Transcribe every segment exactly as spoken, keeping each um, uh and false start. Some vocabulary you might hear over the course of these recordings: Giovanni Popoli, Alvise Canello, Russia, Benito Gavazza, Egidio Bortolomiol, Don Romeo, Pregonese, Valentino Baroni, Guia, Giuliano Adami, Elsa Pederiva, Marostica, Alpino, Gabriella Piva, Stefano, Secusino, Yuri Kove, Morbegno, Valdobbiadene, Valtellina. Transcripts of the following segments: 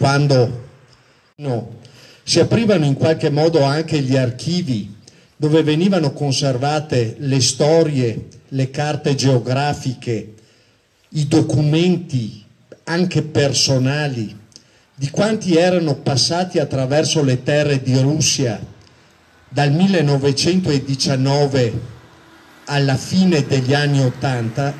quando no, si aprivano in qualche modo anche gli archivi dove venivano conservate le storie, le carte geografiche, i documenti anche personali di quanti erano passati attraverso le terre di Russia dal millenovecentodiciannove alla fine degli anni Ottanta,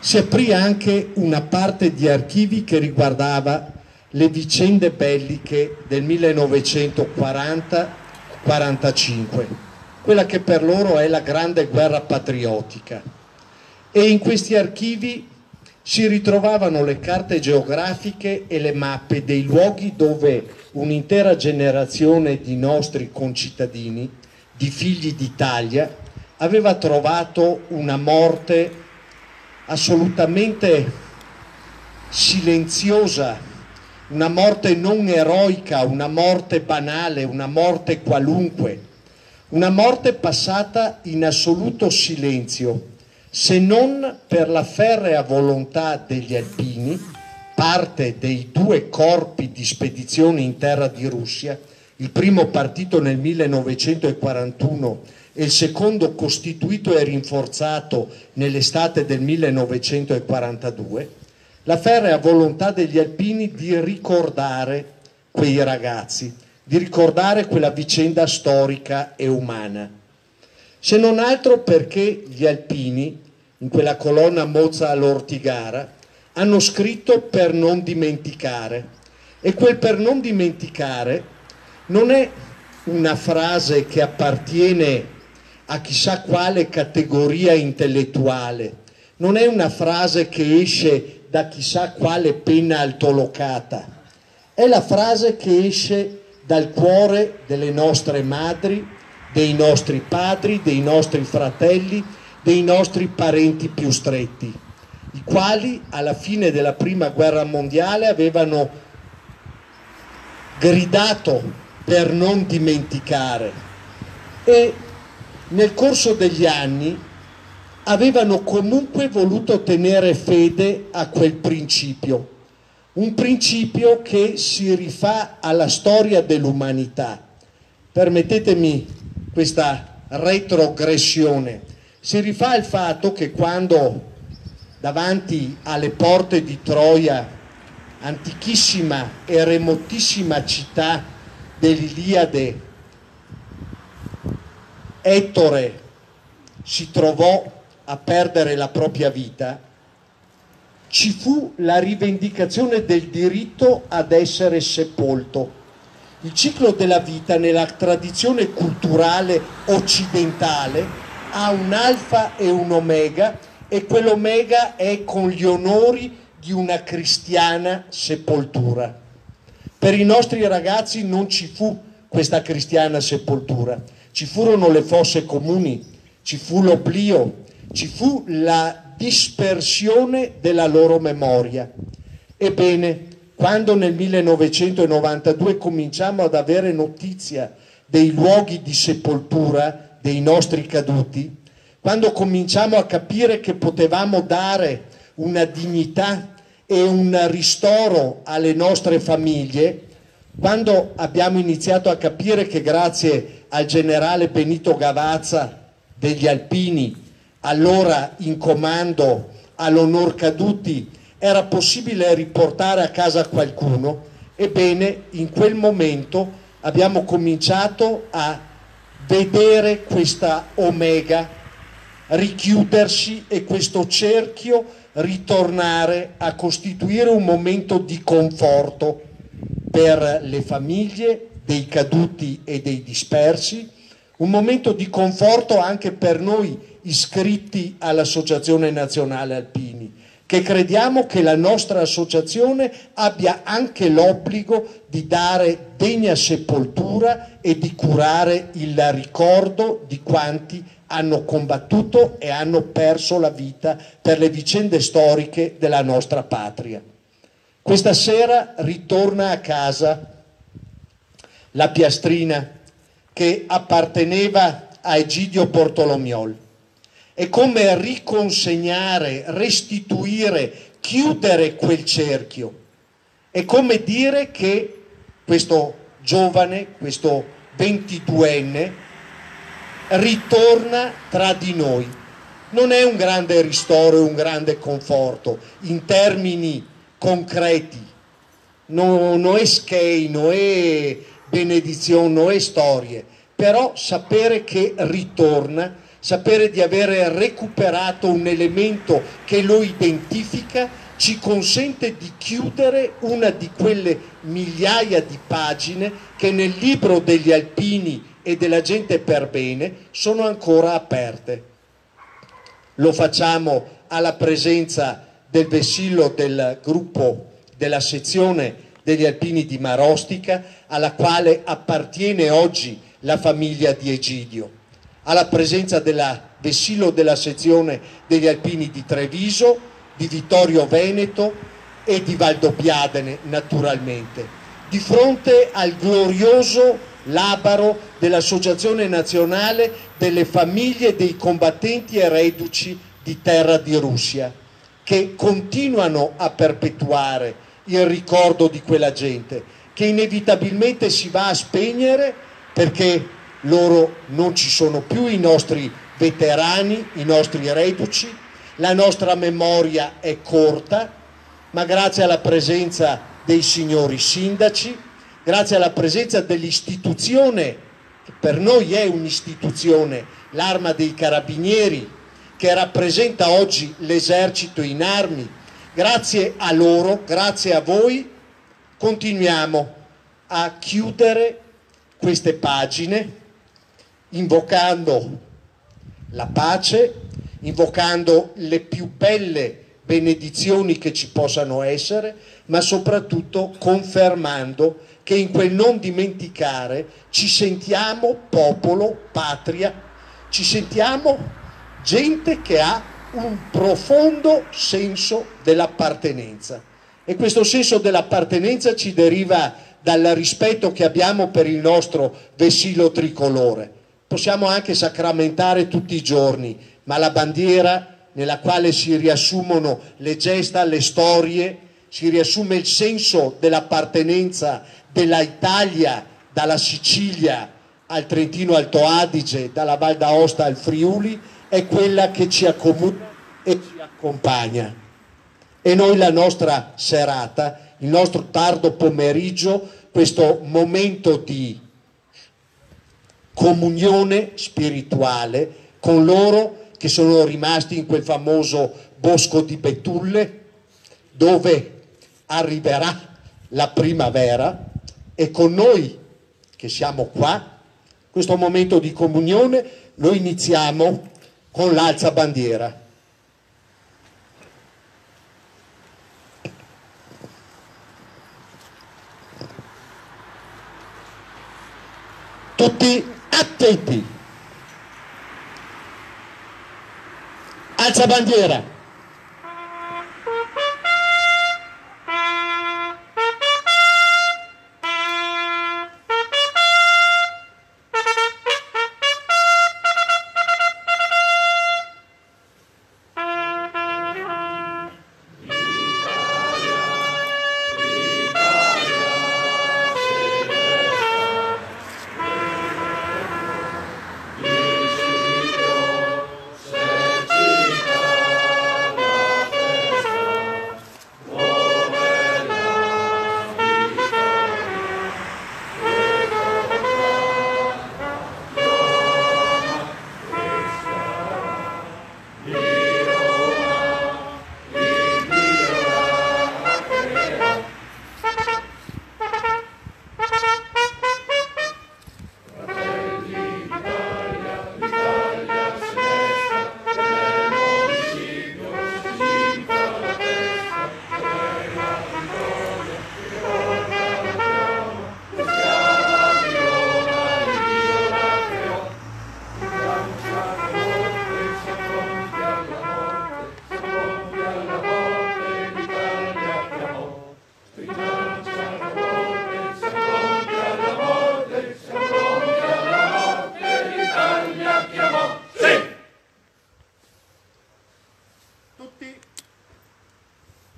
si aprì anche una parte di archivi che riguardava le vicende belliche del millenovecentoquaranta quarantacinque, quella che per loro è la grande guerra patriottica. E in questi archivi si ritrovavano le carte geografiche e le mappe dei luoghi dove un'intera generazione di nostri concittadini, di figli d'Italia, aveva trovato una morte assolutamente silenziosa, una morte non eroica, una morte banale, una morte qualunque, una morte passata in assoluto silenzio, se non per la ferrea volontà degli alpini, parte dei due corpi di spedizione in terra di Russia, il primo partito nel millenovecentoquarantuno e il secondo costituito e rinforzato nell'estate del millenovecentoquarantadue, la ferrea volontà degli alpini di ricordare quei ragazzi, di ricordare quella vicenda storica e umana. Se non altro perché gli alpini, in quella colonna mozza all'ortigara, hanno scritto per non dimenticare, e quel per non dimenticare non è una frase che appartiene a chissà quale categoria intellettuale, non è una frase che esce da chissà quale penna altolocata, è la frase che esce dal cuore delle nostre madri, dei nostri padri, dei nostri fratelli, dei nostri parenti più stretti, i quali alla fine della prima guerra mondiale avevano gridato per non dimenticare e nel corso degli anni avevano comunque voluto tenere fede a quel principio, un principio che si rifà alla storia dell'umanità. Permettetemi questa retrogressione, si rifà al fatto che quando davanti alle porte di Troia, antichissima e remotissima città dell'Iliade, Ettore si trovò a perdere la propria vita, ci fu la rivendicazione del diritto ad essere sepolto. Il ciclo della vita nella tradizione culturale occidentale ha un alfa e un omega, e quell'omega è con gli onori di una cristiana sepoltura. Per i nostri ragazzi non ci fu questa cristiana sepoltura. Ci furono le fosse comuni, ci fu l'oblio, ci fu la dispersione della loro memoria. Ebbene, quando nel millenovecentonovantadue cominciamo ad avere notizia dei luoghi di sepoltura dei nostri caduti, quando cominciamo a capire che potevamo dare una dignità e un ristoro alle nostre famiglie, quando abbiamo iniziato a capire che grazie al generale Benito Gavazza degli Alpini, allora in comando all'onor caduti, era possibile riportare a casa qualcuno, ebbene in quel momento abbiamo cominciato a vedere questa omega richiudersi e questo cerchio ritornare a costituire un momento di conforto per le famiglie dei caduti e dei dispersi, un momento di conforto anche per noi iscritti all'Associazione Nazionale Alpini, che crediamo che la nostra associazione abbia anche l'obbligo di dare degna sepoltura e di curare il ricordo di quanti hanno combattuto e hanno perso la vita per le vicende storiche della nostra patria. Questa sera ritorna a casa la piastrina che apparteneva a Egidio Bortolomiol. È come riconsegnare, restituire, chiudere quel cerchio. È come dire che questo giovane, questo ventiduenne, ritorna tra di noi. Non è un grande ristoro e un grande conforto in termini concreti. Non no è schei, non è benedizione, non è storie, però sapere che ritorna, sapere di aver recuperato un elemento che lo identifica, ci consente di chiudere una di quelle migliaia di pagine che nel libro degli alpini e della gente per bene sono ancora aperte. Lo facciamo alla presenza del vessillo del gruppo della sezione degli alpini di Marostica, alla quale appartiene oggi la famiglia di Egidio, alla presenza del vessillo della sezione degli alpini di Treviso, di Vittorio Veneto e di Valdobbiadene, naturalmente, di fronte al glorioso labaro dell'Associazione Nazionale delle Famiglie dei Combattenti e Reduci di Terra di Russia, che continuano a perpetuare il ricordo di quella gente, che inevitabilmente si va a spegnere perché loro non ci sono più, i nostri veterani, i nostri reduci, la nostra memoria è corta, ma grazie alla presenza dei signori sindaci, grazie alla presenza dell'istituzione, che per noi è un'istituzione, l'Arma dei Carabinieri, che rappresenta oggi l'esercito in armi, grazie a loro, grazie a voi, continuiamo a chiudere queste pagine invocando la pace, invocando le più belle benedizioni che ci possano essere, ma soprattutto confermando che in quel non dimenticare ci sentiamo popolo, patria, ci sentiamo gente che ha un profondo senso dell'appartenenza, e questo senso dell'appartenenza ci deriva dal rispetto che abbiamo per il nostro vessillo tricolore. Possiamo anche sacramentare tutti i giorni, ma la bandiera nella quale si riassumono le gesta, le storie, si riassume il senso dell'appartenenza della Italia, dalla Sicilia al Trentino Alto Adige, dalla Val d'Aosta al Friuli, è quella che ci accomuna e ci accompagna. E noi la nostra serata, il nostro tardo pomeriggio, questo momento di comunione spirituale con loro che sono rimasti in quel famoso bosco di betulle, dove arriverà la primavera, e con noi che siamo qua, questo momento di comunione lo iniziamo con l'alzabandiera. Tutti attenti. Alzabandiera.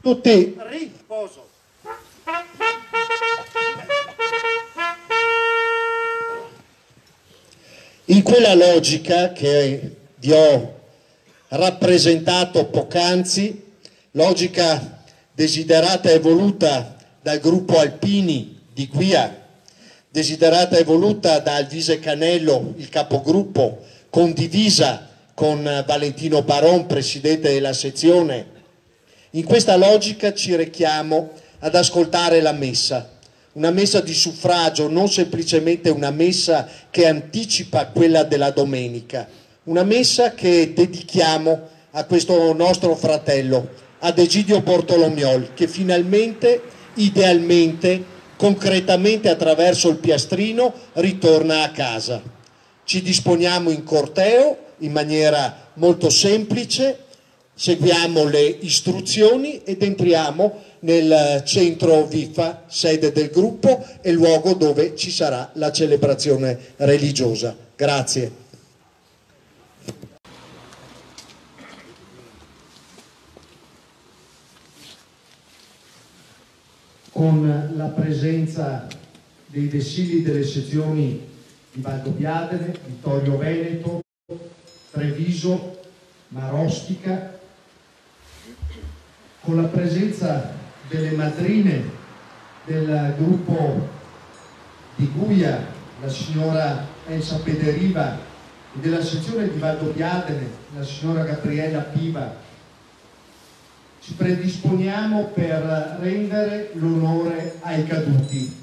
Tutti riposo. In quella logica che vi ho rappresentato poc'anzi, logica desiderata e voluta dal gruppo Alpini di Guia, desiderata e voluta da Alvise Canello, il capogruppo, condivisa con Valentino Baroni, presidente della sezione, in questa logica ci rechiamo ad ascoltare la messa, una messa di suffragio, non semplicemente una messa che anticipa quella della domenica, una messa che dedichiamo a questo nostro fratello, ad Egidio Bortolomiol, che finalmente, idealmente, concretamente attraverso il piastrino ritorna a casa. Ci disponiamo in corteo in maniera molto semplice, seguiamo le istruzioni ed entriamo nel centro Vifa, sede del gruppo e luogo dove ci sarà la celebrazione religiosa. Grazie. Con la presenza dei vessilli delle sezioni di Valdobbiadene, Vittorio Veneto, Treviso, Marostica, con la presenza delle madrine del gruppo di Guia, la signora Elsa Pederiva, e della sezione di Valdobbiadene, la signora Gabriella Piva, ci predisponiamo per rendere l'onore ai caduti.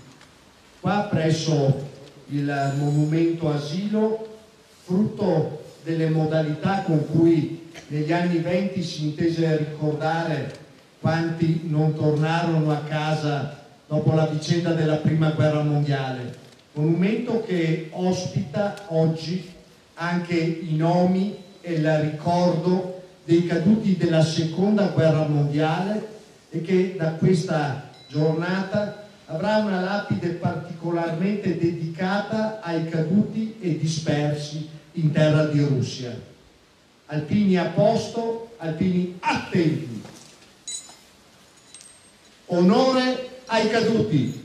Qua presso il monumento asilo, frutto delle modalità con cui negli anni venti si intese ricordare quanti non tornarono a casa dopo la vicenda della Prima Guerra Mondiale. Monumento che ospita oggi anche i nomi e il ricordo dei caduti della Seconda Guerra Mondiale e che da questa giornata avrà una lapide particolarmente dedicata ai caduti e dispersi in terra di Russia. Alpini a posto, alpini attenti. Onore ai caduti.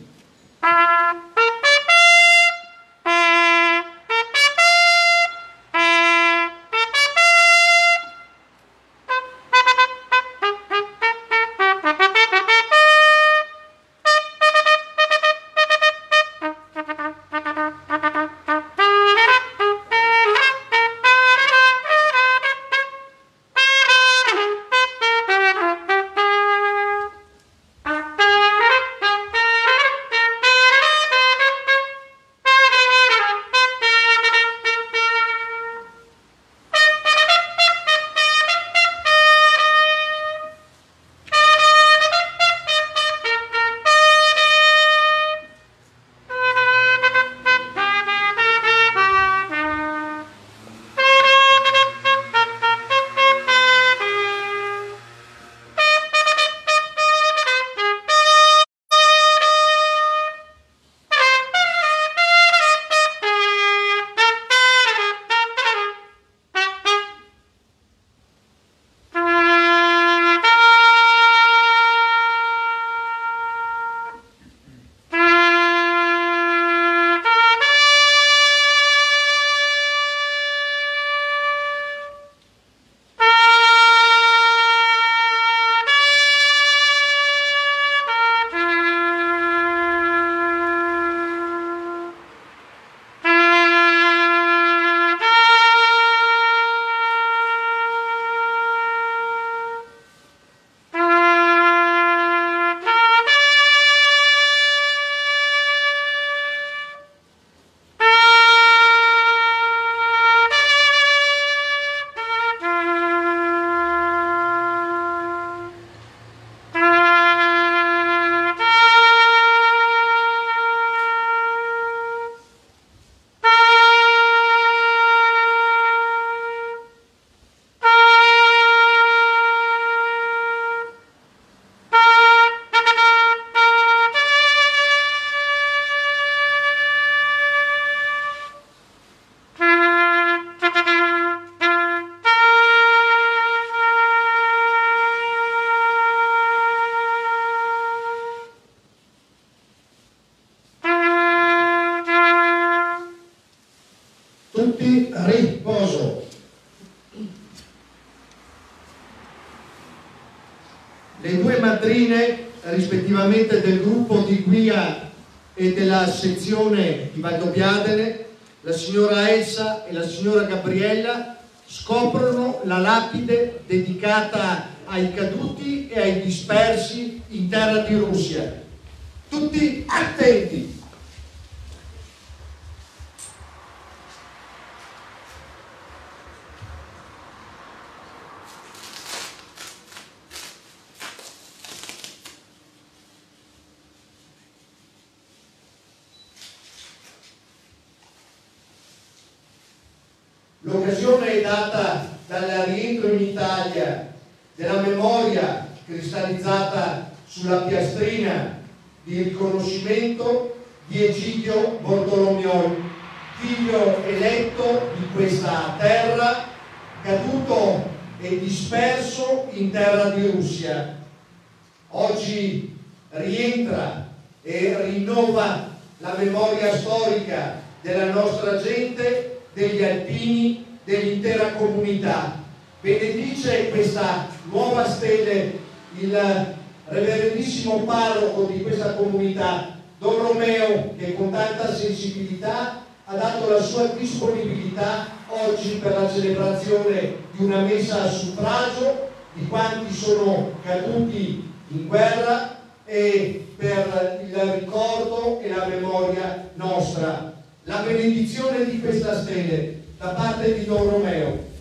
minuti riposo. Le due madrine rispettivamente del gruppo di guida e della sezione di Valdobbiadene, la signora Elsa e la signora Gabriella, scoprono la lapide dedicata ai caduti e ai dispersi in terra di Russia. Tutti attenti! L'occasione è data dal rientro in Italia della memoria cristallizzata sulla piastrina di riconoscimento di Egidio Bortolomiol, figlio eletto di questa terra, caduto e disperso in terra di Russia. Oggi rientra e rinnova la memoria storica della nostra gente, degli alpini, dell'intera comunità. Benedice questa nuova stele il reverendissimo parroco di questa comunità, Don Romeo, che con tanta sensibilità ha dato la sua disponibilità oggi per la celebrazione di una messa a suffragio di quanti sono caduti in guerra e per il ricordo e la memoria nostra. La benedizione di questa stele da parte di Don Romeo.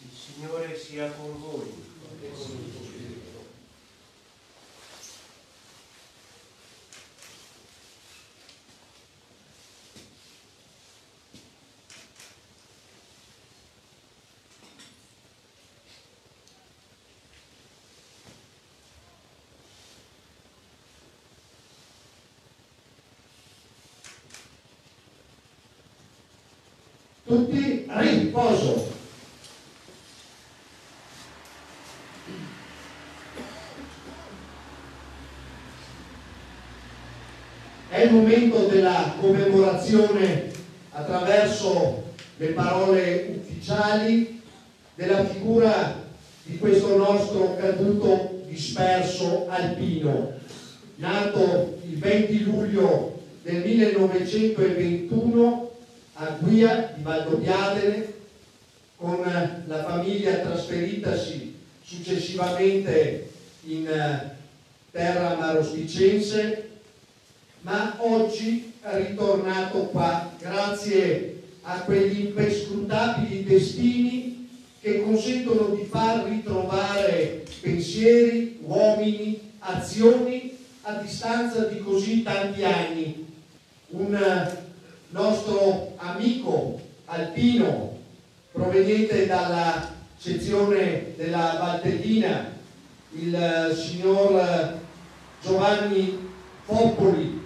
Il Signore sia con voi. Tutti riposo. È il momento della commemorazione attraverso le parole ufficiali della figura di questo nostro caduto disperso alpino, nato il venti luglio del millenovecentoventuno a Guia di Valdobbiadene, con la famiglia trasferitasi successivamente in terra marosticense, ma oggi è ritornato qua grazie a quegli imperscrutabili destini che consentono di far ritrovare pensieri, uomini, azioni a distanza di così tanti anni. Un nostro amico alpino proveniente dalla sezione della Valtellina, il signor Giovanni Popoli,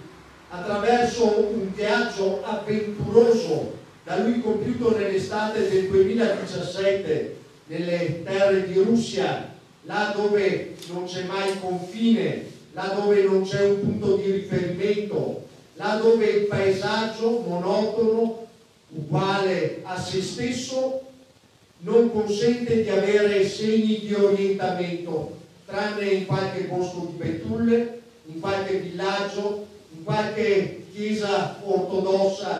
attraverso un viaggio avventuroso da lui compiuto nell'estate del duemiladiciassette nelle terre di Russia, là dove non c'è mai confine, là dove non c'è un punto di riferimento, là dove il paesaggio monotono, uguale a se stesso, non consente di avere segni di orientamento, tranne in qualche bosco di betulle, in qualche villaggio, in qualche chiesa ortodossa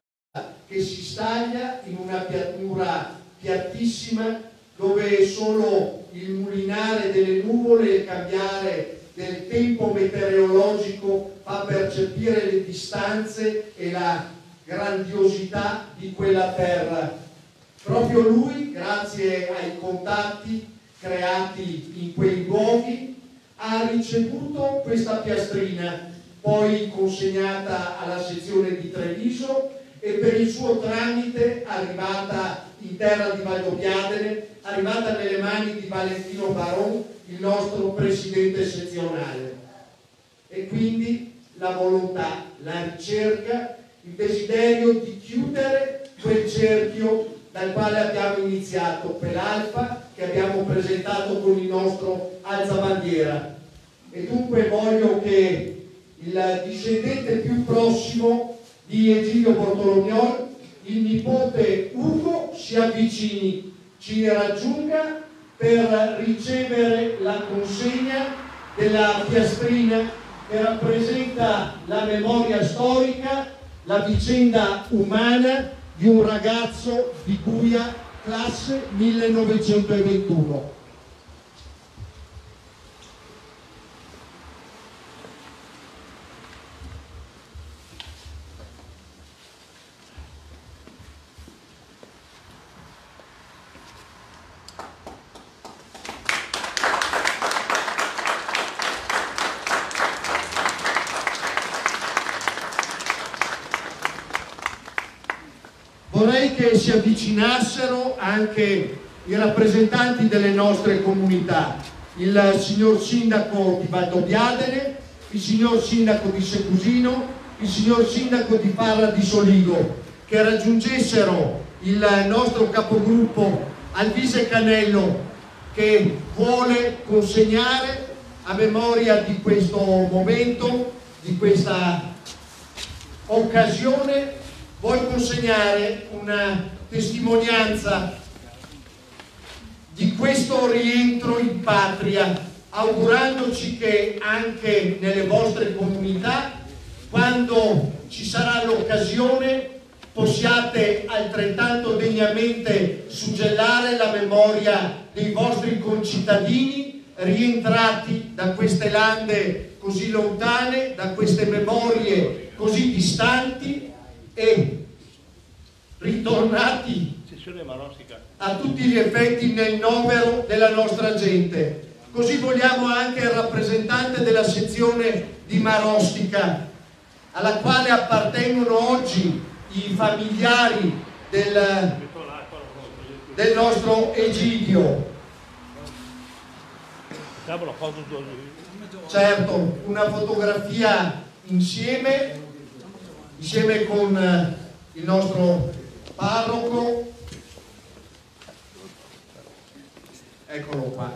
che si staglia in una pianura piattissima dove solo il mulinare delle nuvole e il cambiare del tempo meteorologico fa percepire le distanze e la grandiosità di quella terra. Proprio lui, grazie ai contatti creati in quei luoghi, ha ricevuto questa piastrina, poi consegnata alla sezione di Treviso e per il suo tramite arrivata in terra di Valdobbiadene, arrivata nelle mani di Valentino Baroni, il nostro presidente sezionale. E quindi la volontà, la ricerca, il desiderio di chiudere quel cerchio dal quale abbiamo iniziato per l'Alfa, che che abbiamo presentato con il nostro alzabandiera, e dunque voglio che il discendente più prossimo di Egidio Bortolomiol, il nipote Ugo, si avvicini, ci raggiunga per ricevere la consegna della piastrina che rappresenta la memoria storica, la vicenda umana di un ragazzo di Guia, classe millenovecentoventuno. Vorrei che si avvicinassero anche i rappresentanti delle nostre comunità, il signor sindaco di Valdobbiadene, il signor sindaco di Secusino, il signor sindaco di Parra di Soligo, che raggiungessero il nostro capogruppo Alvise Canello, che vuole consegnare a memoria di questo momento, di questa occasione, vuoi consegnare una testimonianza di questo rientro in patria, augurandoci che anche nelle vostre comunità, quando ci sarà l'occasione, possiate altrettanto degnamente suggellare la memoria dei vostri concittadini rientrati da queste lande così lontane, da queste memorie così distanti, e ritornati a tutti gli effetti nel novero della nostra gente. Così vogliamo anche il rappresentante della sezione di Marostica, alla quale appartengono oggi i familiari del, del nostro Egidio. Certo, una fotografia insieme insieme con il nostro parroco, eccolo qua.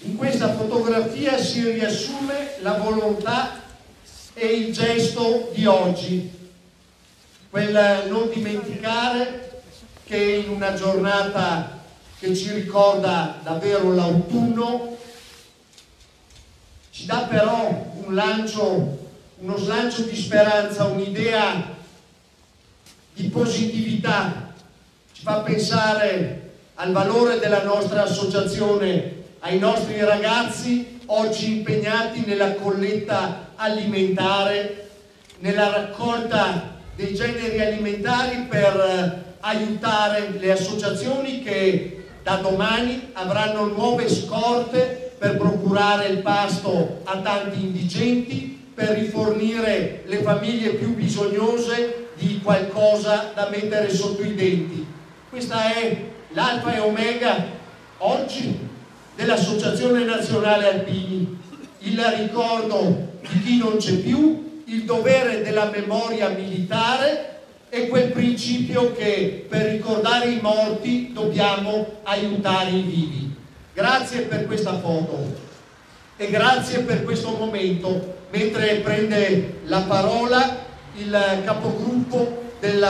In questa fotografia si riassume la volontà e il gesto di oggi, quel non dimenticare che in una giornata che ci ricorda davvero l'autunno ci dà però un lancio, uno slancio di speranza, un'idea di positività, ci fa pensare al valore della nostra associazione, ai nostri ragazzi oggi impegnati nella colletta alimentare, nella raccolta dei generi alimentari per aiutare le associazioni che da domani avranno nuove scorte per procurare il pasto a tanti indigenti, per rifornire le famiglie più bisognose di qualcosa da mettere sotto i denti. Questa è l'alfa e omega oggi dell'Associazione Nazionale Alpini, il ricordo di chi non c'è più, il dovere della memoria militare e quel principio che per ricordare i morti dobbiamo aiutare i vivi. Grazie per questa foto e grazie per questo momento. Mentre prende la parola il capogruppo del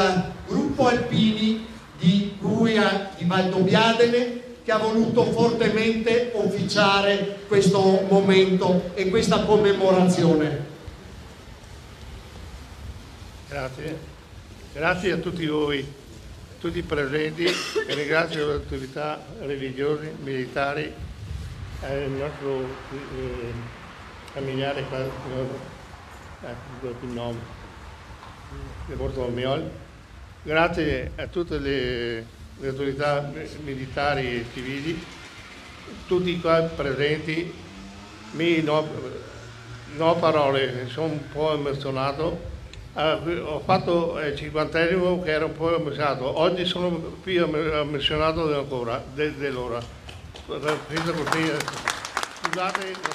gruppo Alpini di Guia di Valdobbiadene, che ha voluto fortemente officiare questo momento e questa commemorazione. Grazie. Grazie a tutti voi, tutti i presenti, e ringrazio le autorità religiose, militari, e il nostro eh, familiare qua, nome, il Bortolomiol. Grazie a tutte le, le autorità militari e civili, tutti qua presenti. Mi no, no parole, sono un po' emozionato. Uh, ho fatto il cinquantesimo che era un po' ammissionato, oggi sono più ammissionato dell'ora. De, de Scusate, non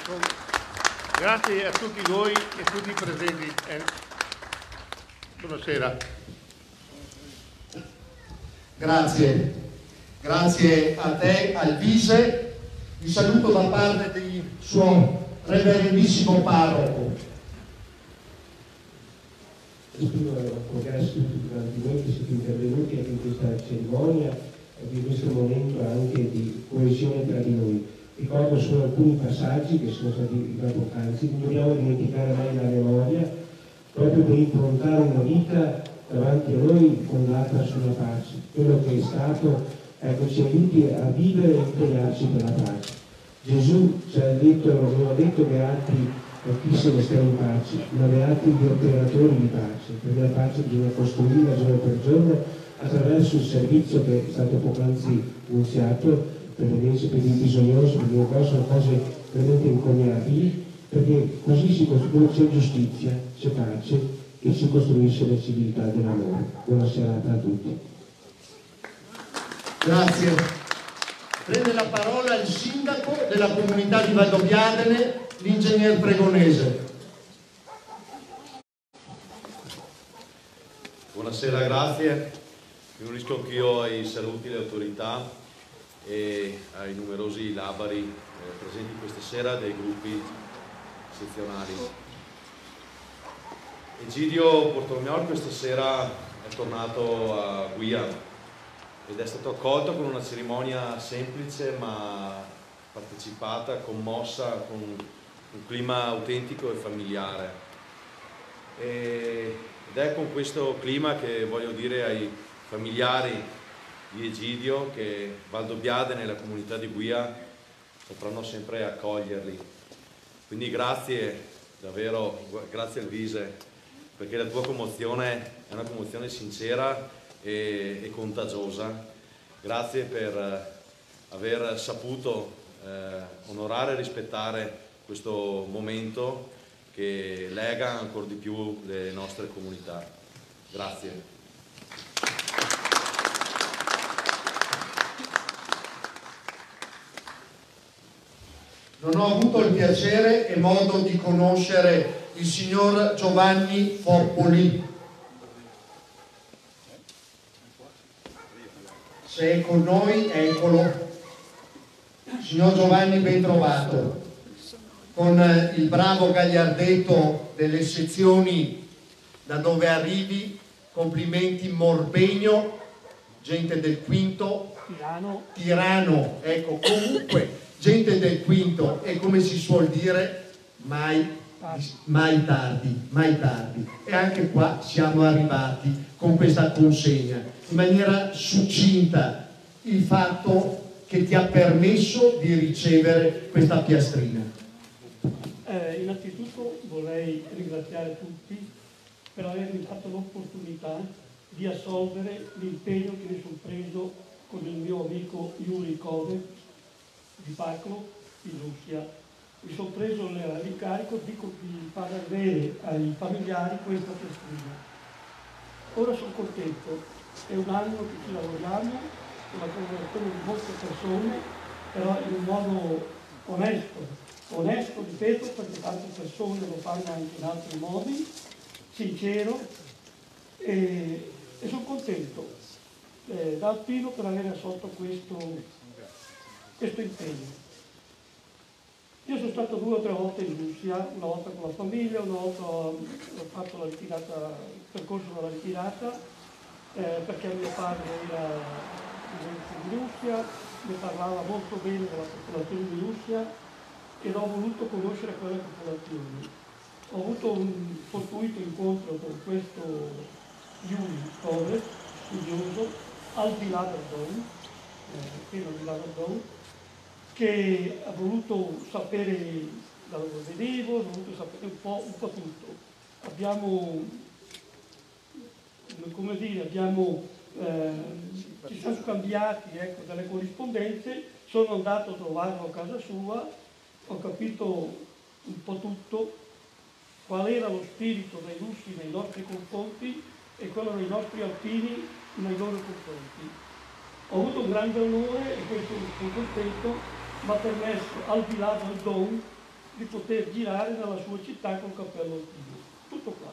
sono... Grazie a tutti voi e a tutti i presenti. Buonasera. Grazie. Grazie a te, Alvise. Vi saluto da parte di suo reverendissimo parroco. Esprimo un congresso a tutti quanti voi che siete intervenuti anche in questa cerimonia e in questo momento anche di coesione tra di noi. Ricordo solo alcuni passaggi che sono stati importanti, non dobbiamo dimenticare mai la memoria, proprio per improntare una vita davanti a noi fondata sulla pace. Quello che è stato, ecco, ci aiuti a vivere e a impegnarci per la pace. Gesù ci ha detto, non ha detto beati chi se ne sta in pace, ma beati gli operatori di pace, perché la pace bisogna costruirla giorno per giorno attraverso il servizio che è stato poc'anzi iniziato, per i bisognosi, perché qua sono cose veramente incomiabili, perché così si costruisce giustizia, c'è pace e si costruisce la civiltà dell'amore. Buona serata a tutti. Grazie. Prende la parola il sindaco della comunità di Valdobbiadene, l'ingegner Pregonese. Buonasera, grazie. Mi unisco anch'io ai saluti delle autorità e ai numerosi labari eh, presenti questa sera dei gruppi sezionali. Egidio Bortolomiol questa sera è tornato a Guia ed è stato accolto con una cerimonia semplice ma partecipata, commossa, con un clima autentico e familiare, e, ed è con questo clima che voglio dire ai familiari di Egidio che Valdobbiadene e la comunità di Guia sapranno sempre accoglierli. Quindi grazie davvero, grazie Alvise, perché la tua commozione è una commozione sincera e, e contagiosa. Grazie per aver saputo eh, onorare e rispettare questo momento che lega ancora di più le nostre comunità. Grazie. Non ho avuto il piacere e modo di conoscere il signor Giovanni Popoli. Se è con noi, eccolo. Signor Giovanni, ben trovato. Con il bravo gagliardetto delle sezioni da dove arrivi, complimenti Morbegno, gente del quinto, Tirano, Tirano. Ecco, comunque... gente del quinto, e come si suol dire, mai, mai tardi, mai tardi. E anche qua siamo arrivati con questa consegna, in maniera succinta, il fatto che ti ha permesso di ricevere questa piastrina. Eh, innanzitutto vorrei ringraziare tutti per avermi dato l'opportunità di assolvere l'impegno che mi sono preso con il mio amico Yuri Kove, di Parco, in Russia. Mi sono preso l'incarico di far avere ai familiari questa testina. Ora sono contento, è un anno che ci lavoriamo, con la collaborazione di molte persone, però in un modo onesto, onesto ripeto, perché tante persone lo fanno anche in altri modi, sincero, e, e sono contento eh, da Alpino per aver assolto questo questo impegno. Io sono stato due o tre volte in Russia, una volta con la famiglia, una volta ho fatto la ritirata, il percorso della ritirata, eh, perché mio padre era in Russia, ne parlava molto bene della popolazione di Russia ed ho voluto conoscere quella popolazione. Ho avuto un fortuito incontro con questo Yuri Kove, studioso, al di là del Don, eh, pieno di là del Don, che ha voluto sapere da dove vedevo, ha voluto sapere un po', un po' tutto. Abbiamo, come dire, abbiamo, eh, ci siamo scambiati ecco, delle corrispondenze, sono andato a trovarlo a casa sua, ho capito un po' tutto, qual era lo spirito dei russi nei nostri confronti e quello dei nostri alpini nei loro confronti. Ho avuto un grande onore e questo sono contento, mi ha permesso, al di là del Don, di poter girare nella sua città col cappello al culo. Tutto qua.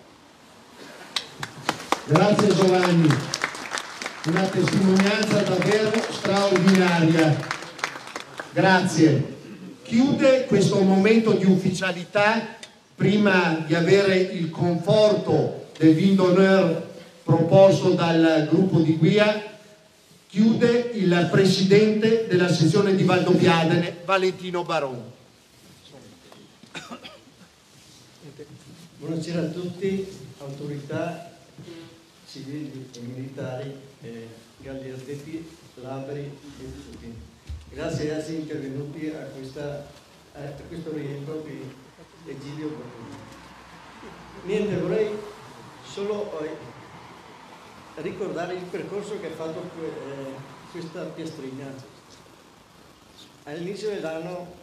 Grazie Giovanni, una testimonianza davvero straordinaria. Grazie. Chiude questo momento di ufficialità prima di avere il conforto del vin d'honneur proposto dal gruppo di guida. Chiude il presidente della sezione di Valdobbiadene, Valentino Baroni. Buonasera a tutti, autorità civili e militari, eh, gagliardetti, labri e tutti. Grazie ad essere intervenuti a, questa, a questo rientro di Egidio Bortolomiol. Niente, vorrei solo eh, ricordare il percorso che ha fatto eh, questa piastrina. All'inizio dell'anno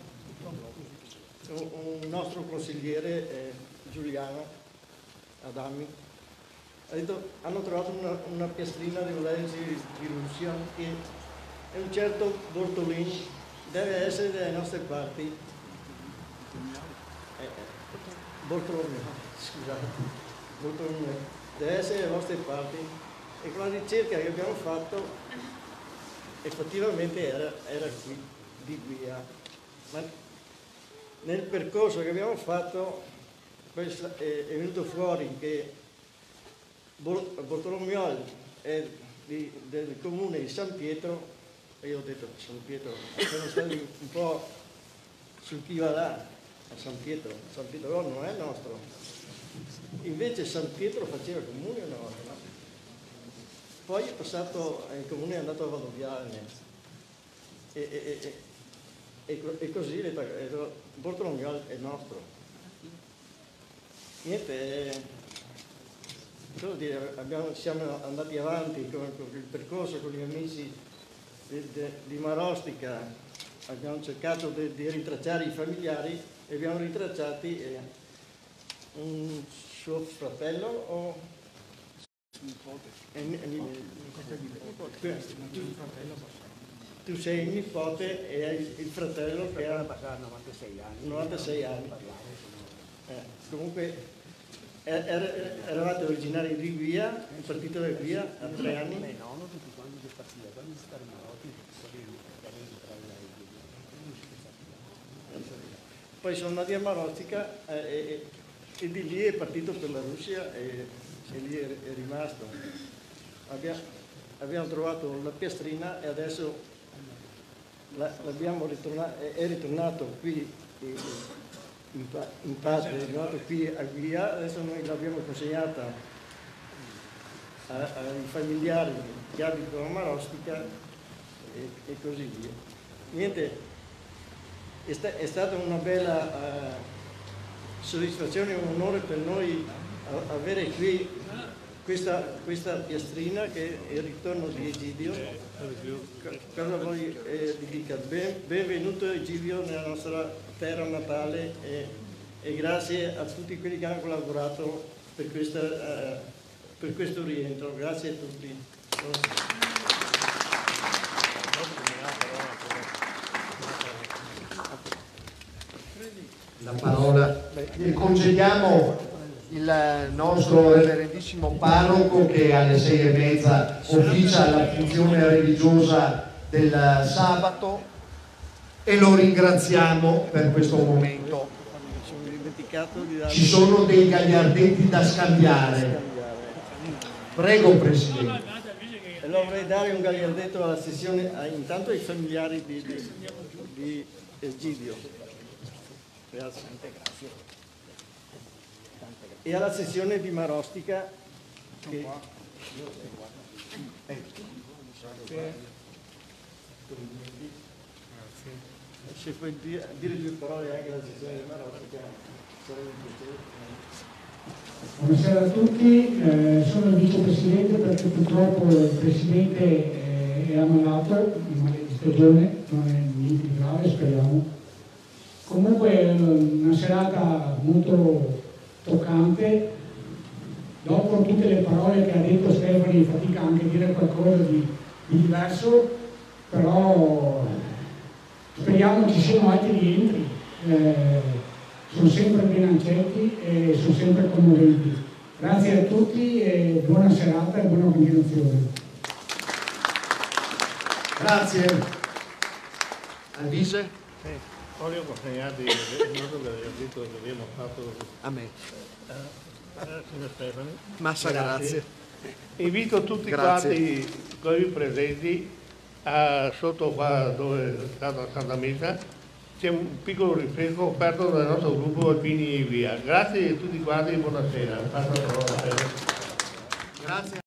un nostro consigliere, eh, Giuliano Adami, ha detto hanno trovato una, una piastrina di un paese di Russia che è un certo Bortolini, deve essere delle nostre parti. Eh, Bortolomeo, scusate, Bortolomeo, deve essere delle nostre parti. E con la ricerca che abbiamo fatto effettivamente era, era qui di Guia, ma nel percorso che abbiamo fatto è venuto fuori che Bortolomiol è di, del comune di San Pietro, e io ho detto San Pietro, sono stati un po' su chi va là a San Pietro, San Pietro non è nostro, invece San Pietro faceva comune una volta. Poi è passato, il comune è andato a Valdobbiadene e, e, e, e così Bortolomiol è nostro. Niente, cosa dire, abbiamo, siamo andati avanti con, con il percorso con gli amici di, di, di Marostica, abbiamo cercato di, di ritracciare i familiari e abbiamo ritracciati eh, un suo fratello o... Tu sei il nipote e hai il fratello che ha novantasei anni. Eh, comunque er, er, eravate originari di Guia, il partito di Guia a tre anni. Poi sono andati a Marostica eh, e, e di lì è partito per la Russia. E, e lì è rimasto. Abbia, abbiamo trovato la piastrina e adesso la, l'abbiamo ritorna, è ritornato qui in, in patria, è ritornato qui a Guia, adesso noi l'abbiamo consegnata a, ai familiari che abitano a Marostica e, e così via. Niente, è, sta, è stata una bella uh, soddisfazione e un onore per noi avere qui questa, questa piastrina che è il ritorno di Egidio. Cosa voi eh, vi dica? Ben, benvenuto Egidio nella nostra terra natale e, e grazie a tutti quelli che hanno collaborato per, questa, eh, per questo rientro. Grazie a tutti. La parola. Vi congediamo il nostro reverendissimo parroco che alle sei e mezza officia la funzione religiosa del sabato e lo ringraziamo per questo momento. Ci sono dei gagliardetti da scambiare. Prego Presidente. Allora vorrei dare un gagliardetto alla sessione intanto ai familiari di, di, di Egidio. Grazie. E alla sessione di Marostica che... se puoi dire due parole anche alla sessione di Marostica. Buonasera a tutti, eh, sono il vicepresidente perché purtroppo il presidente eh, è ammalato, ma di stagione non è niente di grave, speriamo. Comunque è una serata molto toccante. Dopo tutte le parole che ha detto Stefani fatica anche a dire qualcosa di, di diverso, però speriamo ci siano altri rientri. Eh, sono sempre bilancetti e sono sempre commoventi. Grazie a tutti e buona serata e buona continuazione. Grazie. Alvise? Sì, voglio consegnarti il nostro gradito che abbiamo fatto a me. Signor Stefano. Massa grazie. Invito tutti quanti quelli presenti a, sotto qua dove è stata la Santa Messa, c'è un piccolo rifresco offerto dal nostro gruppo Alpini Via. Grazie a tutti quanti e buonasera. Grazie.